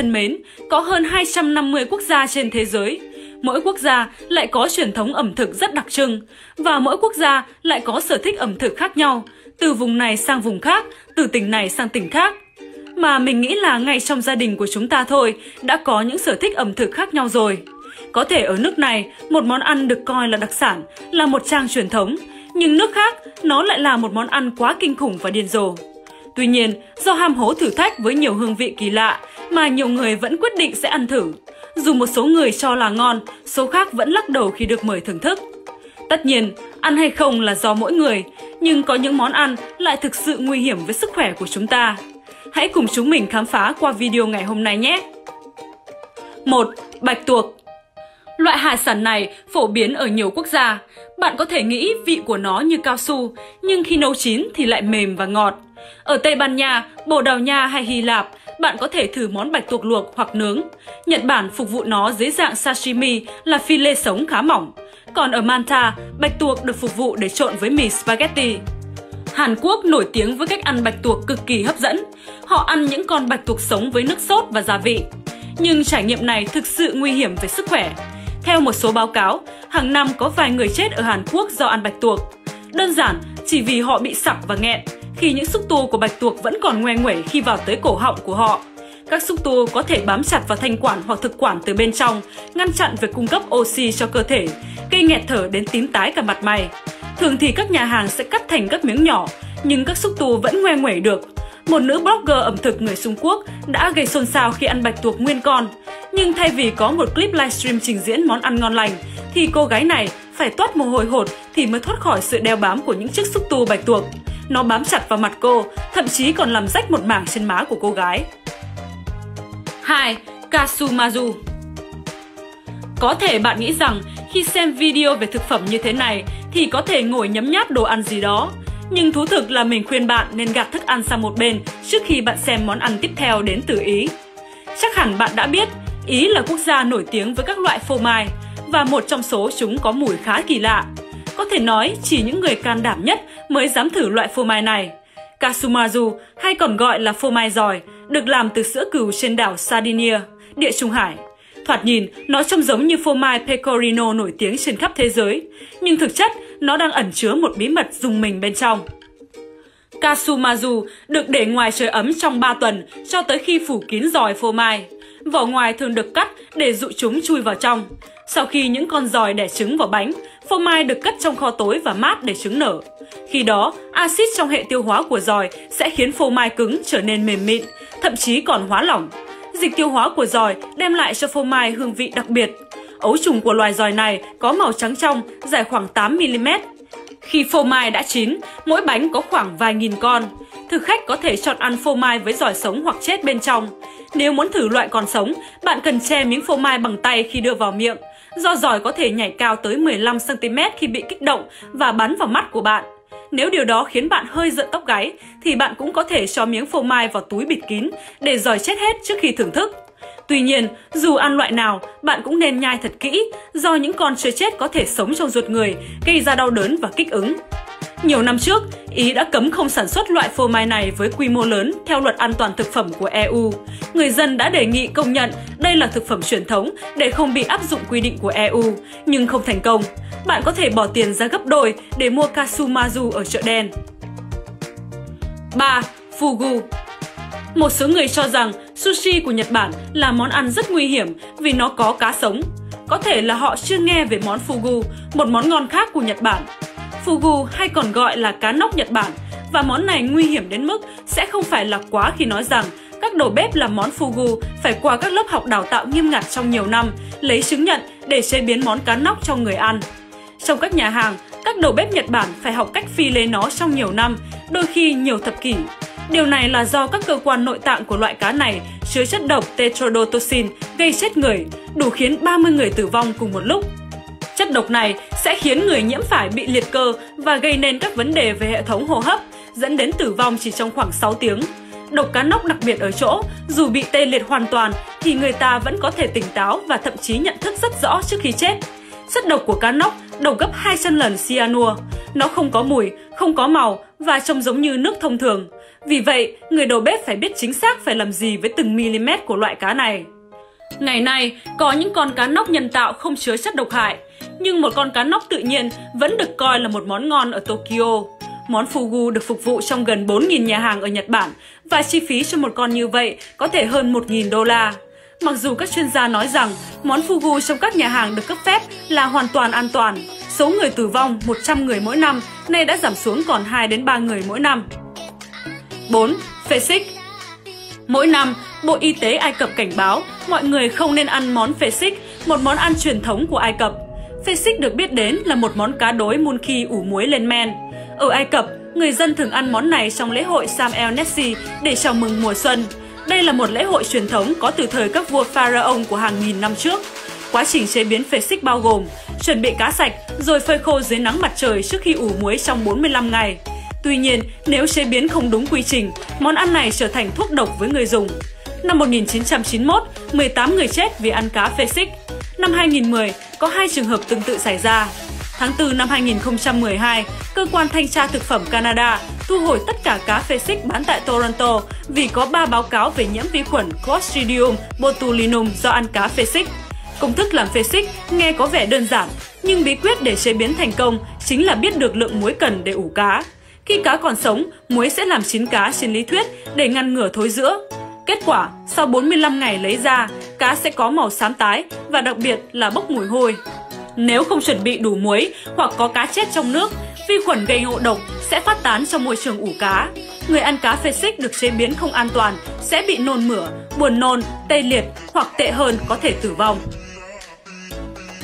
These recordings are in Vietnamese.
thân mến, có hơn 250 quốc gia trên thế giới. Mỗi quốc gia lại có truyền thống ẩm thực rất đặc trưng, và mỗi quốc gia lại có sở thích ẩm thực khác nhau, từ vùng này sang vùng khác, từ tỉnh này sang tỉnh khác. Mà mình nghĩ là ngay trong gia đình của chúng ta thôi đã có những sở thích ẩm thực khác nhau rồi. Có thể ở nước này, một món ăn được coi là đặc sản, là một trang truyền thống, nhưng nước khác nó lại là một món ăn quá kinh khủng và điên rồ. Tuy nhiên, do ham hố thử thách với nhiều hương vị kỳ lạ mà nhiều người vẫn quyết định sẽ ăn thử. Dù một số người cho là ngon, số khác vẫn lắc đầu khi được mời thưởng thức. Tất nhiên, ăn hay không là do mỗi người, nhưng có những món ăn lại thực sự nguy hiểm với sức khỏe của chúng ta. Hãy cùng chúng mình khám phá qua video ngày hôm nay nhé! 1. Bạch tuộc. Loại hải sản này phổ biến ở nhiều quốc gia. Bạn có thể nghĩ vị của nó như cao su, nhưng khi nấu chín thì lại mềm và ngọt. Ở Tây Ban Nha, Bồ Đào Nha hay Hy Lạp, bạn có thể thử món bạch tuộc luộc hoặc nướng. Nhật Bản phục vụ nó dưới dạng sashimi là phi lê sống khá mỏng. Còn ở Malta, bạch tuộc được phục vụ để trộn với mì spaghetti. Hàn Quốc nổi tiếng với cách ăn bạch tuộc cực kỳ hấp dẫn. Họ ăn những con bạch tuộc sống với nước sốt và gia vị. Nhưng trải nghiệm này thực sự nguy hiểm về sức khỏe. Theo một số báo cáo, hàng năm có vài người chết ở Hàn Quốc do ăn bạch tuộc. Đơn giản chỉ vì họ bị sặc và nghẹn, khi những xúc tu của bạch tuộc vẫn còn ngoe nguẩy khi vào tới cổ họng của họ. Các xúc tu có thể bám chặt vào thanh quản hoặc thực quản từ bên trong, ngăn chặn việc cung cấp oxy cho cơ thể, gây nghẹt thở đến tím tái cả mặt mày. Thường thì các nhà hàng sẽ cắt thành các miếng nhỏ, nhưng các xúc tu vẫn ngoe nguẩy được. Một nữ blogger ẩm thực người Trung Quốc đã gây xôn xao khi ăn bạch tuộc nguyên con. Nhưng thay vì có một clip livestream trình diễn món ăn ngon lành, thì cô gái này phải toát mồ hôi hột thì mới thoát khỏi sự đeo bám của những chiếc xúc tu bạch tuộc. Nó bám chặt vào mặt cô, thậm chí còn làm rách một mảng trên má của cô gái. 2. Casu Marzu. Có thể bạn nghĩ rằng khi xem video về thực phẩm như thế này thì có thể ngồi nhấm nháp đồ ăn gì đó. Nhưng thú thực là mình khuyên bạn nên gạt thức ăn sang một bên trước khi bạn xem món ăn tiếp theo đến từ Ý. Chắc hẳn bạn đã biết, Ý là quốc gia nổi tiếng với các loại phô mai, và một trong số chúng có mùi khá kỳ lạ. Có thể nói chỉ những người can đảm nhất mới dám thử loại phô mai này. Casu Marzu, hay còn gọi là phô mai giòi, được làm từ sữa cừu trên đảo Sardinia, Địa Trung Hải. Thoạt nhìn, nó trông giống như phô mai pecorino nổi tiếng trên khắp thế giới, nhưng thực chất nó đang ẩn chứa một bí mật rùng mình bên trong. Casu Marzu được để ngoài trời ấm trong 3 tuần cho tới khi phủ kín giòi phô mai. Vỏ ngoài thường được cắt để dụ chúng chui vào trong. Sau khi những con giòi đẻ trứng vào bánh, phô mai được cất trong kho tối và mát để trứng nở. Khi đó, axit trong hệ tiêu hóa của giòi sẽ khiến phô mai cứng trở nên mềm mịn, thậm chí còn hóa lỏng. Dịch tiêu hóa của giòi đem lại cho phô mai hương vị đặc biệt. Ấu trùng của loài giòi này có màu trắng trong, dài khoảng 8 mm. Khi phô mai đã chín, mỗi bánh có khoảng vài nghìn con. Thực khách có thể chọn ăn phô mai với giòi sống hoặc chết bên trong. Nếu muốn thử loại còn sống, bạn cần che miếng phô mai bằng tay khi đưa vào miệng, do giòi có thể nhảy cao tới 15 cm khi bị kích động và bắn vào mắt của bạn. Nếu điều đó khiến bạn hơi rợn tóc gáy, thì bạn cũng có thể cho miếng phô mai vào túi bịt kín để giòi chết hết trước khi thưởng thức. Tuy nhiên, dù ăn loại nào, bạn cũng nên nhai thật kỹ, do những con chưa chết có thể sống trong ruột người, gây ra đau đớn và kích ứng. Nhiều năm trước, Ý đã cấm không sản xuất loại phô mai này với quy mô lớn theo luật an toàn thực phẩm của EU. Người dân đã đề nghị công nhận đây là thực phẩm truyền thống để không bị áp dụng quy định của EU, nhưng không thành công. Bạn có thể bỏ tiền ra gấp đôi để mua Casu Marzu ở chợ đen. 3. Fugu. Một số người cho rằng sushi của Nhật Bản là món ăn rất nguy hiểm vì nó có cá sống. Có thể là họ chưa nghe về món Fugu, một món ngon khác của Nhật Bản. Fugu hay còn gọi là cá nóc Nhật Bản, và món này nguy hiểm đến mức sẽ không phải là quá khi nói rằng các đầu bếp làm món Fugu phải qua các lớp học đào tạo nghiêm ngặt trong nhiều năm, lấy chứng nhận để chế biến món cá nóc cho người ăn. Trong các nhà hàng, các đầu bếp Nhật Bản phải học cách phi lấy nó trong nhiều năm, đôi khi nhiều thập kỷ. Điều này là do các cơ quan nội tạng của loại cá này chứa chất độc Tetrodotoxin gây chết người, đủ khiến 30 người tử vong cùng một lúc. Chất độc này sẽ khiến người nhiễm phải bị liệt cơ và gây nên các vấn đề về hệ thống hô hấp, dẫn đến tử vong chỉ trong khoảng 6 tiếng. Độc cá nóc đặc biệt ở chỗ, dù bị tê liệt hoàn toàn thì người ta vẫn có thể tỉnh táo và thậm chí nhận thức rất rõ trước khi chết. Chất độc của cá nóc độc gấp 200 lần cyanua. Nó không có mùi, không có màu và trông giống như nước thông thường. Vì vậy, người đầu bếp phải biết chính xác phải làm gì với từng mm của loại cá này. Ngày nay, có những con cá nóc nhân tạo không chứa chất độc hại, nhưng một con cá nóc tự nhiên vẫn được coi là một món ngon ở Tokyo. Món Fugu được phục vụ trong gần 4.000 nhà hàng ở Nhật Bản và chi phí cho một con như vậy có thể hơn 1.000 đô la. Mặc dù các chuyên gia nói rằng món Fugu trong các nhà hàng được cấp phép là hoàn toàn an toàn, số người tử vong 100 người mỗi năm nay đã giảm xuống còn 2 đến 3 người mỗi năm. 4. Fesikh. Mỗi năm, Bộ Y tế Ai Cập cảnh báo mọi người không nên ăn món Fesikh, một món ăn truyền thống của Ai Cập. Fesikh được biết đến là một món cá đối mun khi ủ muối lên men. Ở Ai Cập, người dân thường ăn món này trong lễ hội Sam El Nessi để chào mừng mùa xuân. Đây là một lễ hội truyền thống có từ thời các vua pharaoh của hàng nghìn năm trước. Quá trình chế biến Fesikh bao gồm chuẩn bị cá sạch rồi phơi khô dưới nắng mặt trời trước khi ủ muối trong 45 ngày. Tuy nhiên, nếu chế biến không đúng quy trình, món ăn này trở thành thuốc độc với người dùng. Năm 1991, 18 người chết vì ăn cá Fesikh. Năm 2010, có 2 trường hợp tương tự xảy ra. Tháng 4 năm 2012, Cơ quan Thanh tra Thực phẩm Canada thu hồi tất cả cá Fesikh bán tại Toronto vì có 3 báo cáo về nhiễm vi khuẩn Clostridium botulinum do ăn cá Fesikh. Công thức làm Fesikh nghe có vẻ đơn giản, nhưng bí quyết để chế biến thành công chính là biết được lượng muối cần để ủ cá. Khi cá còn sống, muối sẽ làm chín cá trên lý thuyết để ngăn ngừa thối rữa. Kết quả, sau 45 ngày lấy ra, cá sẽ có màu xám tái và đặc biệt là bốc mùi hôi. Nếu không chuẩn bị đủ muối hoặc có cá chết trong nước, vi khuẩn gây ngộ độc sẽ phát tán trong môi trường ủ cá. Người ăn cá Fesikh được chế biến không an toàn sẽ bị nôn mửa, buồn nôn, tê liệt hoặc tệ hơn có thể tử vong.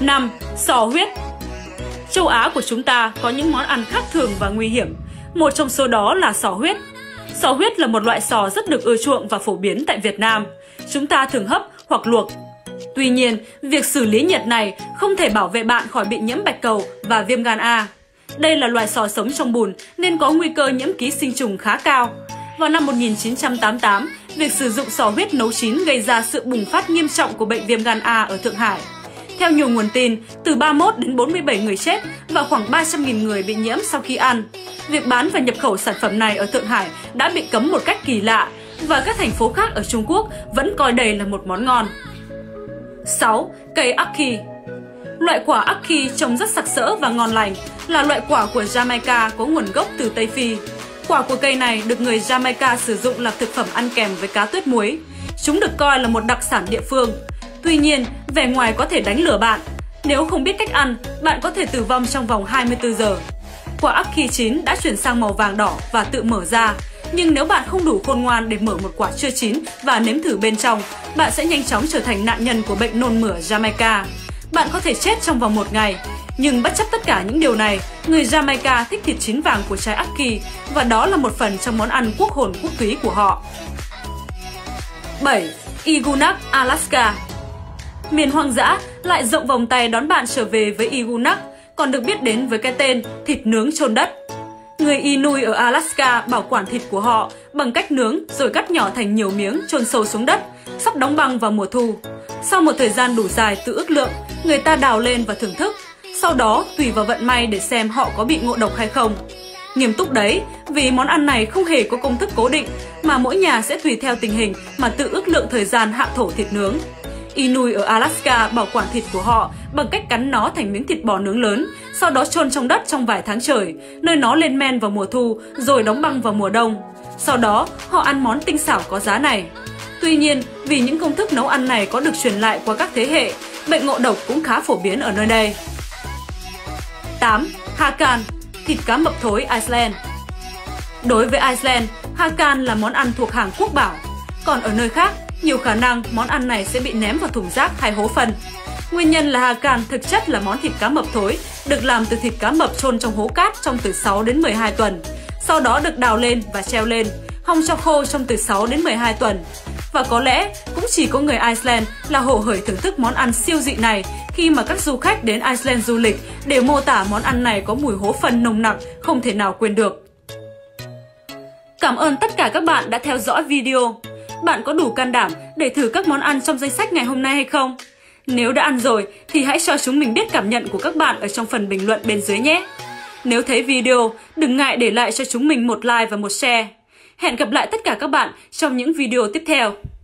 5. Sò huyết. Châu Á của chúng ta có những món ăn khác thường và nguy hiểm. Một trong số đó là sò huyết. Sò huyết là một loại sò rất được ưa chuộng và phổ biến tại Việt Nam. Chúng ta thường hấp hoặc luộc. Tuy nhiên, việc xử lý nhiệt này không thể bảo vệ bạn khỏi bị nhiễm bạch cầu và viêm gan A. Đây là loài sò sống trong bùn nên có nguy cơ nhiễm ký sinh trùng khá cao. Vào năm 1988, việc sử dụng sò huyết nấu chín gây ra sự bùng phát nghiêm trọng của bệnh viêm gan A ở Thượng Hải. Theo nhiều nguồn tin, từ 31 đến 47 người chết và khoảng 300.000 người bị nhiễm sau khi ăn. Việc bán và nhập khẩu sản phẩm này ở Thượng Hải đã bị cấm một cách kỳ lạ và các thành phố khác ở Trung Quốc vẫn coi đây là một món ngon. 6. Cây Ackee. Loại quả Ackee trông rất sặc sỡ và ngon lành, là loại quả của Jamaica có nguồn gốc từ Tây Phi. Quả của cây này được người Jamaica sử dụng làm thực phẩm ăn kèm với cá tuyết muối. Chúng được coi là một đặc sản địa phương. Tuy nhiên, vẻ ngoài có thể đánh lừa bạn. Nếu không biết cách ăn, bạn có thể tử vong trong vòng 24 giờ. Quả Ackee chín đã chuyển sang màu vàng đỏ và tự mở ra. Nhưng nếu bạn không đủ khôn ngoan để mở một quả chưa chín và nếm thử bên trong, bạn sẽ nhanh chóng trở thành nạn nhân của bệnh nôn mửa Jamaica. Bạn có thể chết trong vòng 1 ngày. Nhưng bất chấp tất cả những điều này, người Jamaica thích thịt chín vàng của trái Ackee và đó là một phần trong món ăn quốc hồn quốc túy của họ. 7. Igunak Alaska. Miền hoang dã lại rộng vòng tay đón bạn trở về với Igunak, còn được biết đến với cái tên thịt nướng chôn đất. Người Inuit ở Alaska bảo quản thịt của họ bằng cách nướng rồi cắt nhỏ thành nhiều miếng chôn sâu xuống đất, sắp đóng băng vào mùa thu. Sau một thời gian đủ dài tự ước lượng, người ta đào lên và thưởng thức. Sau đó tùy vào vận may để xem họ có bị ngộ độc hay không. Nghiêm túc đấy, vì món ăn này không hề có công thức cố định mà mỗi nhà sẽ tùy theo tình hình mà tự ước lượng thời gian hạ thổ thịt nướng. Inuit ở Alaska bảo quản thịt của họ bằng cách cắn nó thành miếng thịt bò nướng lớn, sau đó chôn trong đất trong vài tháng trời, nơi nó lên men vào mùa thu rồi đóng băng vào mùa đông. Sau đó, họ ăn món tinh xảo có giá này. Tuy nhiên, vì những công thức nấu ăn này có được truyền lại qua các thế hệ, bệnh ngộ độc cũng khá phổ biến ở nơi đây. 8. Hákarl, thịt cá mập thối Iceland. Đối với Iceland, hákarl là món ăn thuộc hàng quốc bảo. Còn ở nơi khác, nhiều khả năng món ăn này sẽ bị ném vào thùng rác hay hố phân. Nguyên nhân là hákarl thực chất là món thịt cá mập thối, được làm từ thịt cá mập chôn trong hố cát trong từ 6 đến 12 tuần, sau đó được đào lên và treo lên, hong cho khô trong từ 6 đến 12 tuần. Và có lẽ cũng chỉ có người Iceland là hổ hởi thưởng thức món ăn siêu dị này khi mà các du khách đến Iceland du lịch đều mô tả món ăn này có mùi hố phân nồng nặc không thể nào quên được. Cảm ơn tất cả các bạn đã theo dõi video. Bạn có đủ can đảm để thử các món ăn trong danh sách ngày hôm nay hay không? Nếu đã ăn rồi thì hãy cho chúng mình biết cảm nhận của các bạn ở trong phần bình luận bên dưới nhé! Nếu thấy video, đừng ngại để lại cho chúng mình một like và một share. Hẹn gặp lại tất cả các bạn trong những video tiếp theo.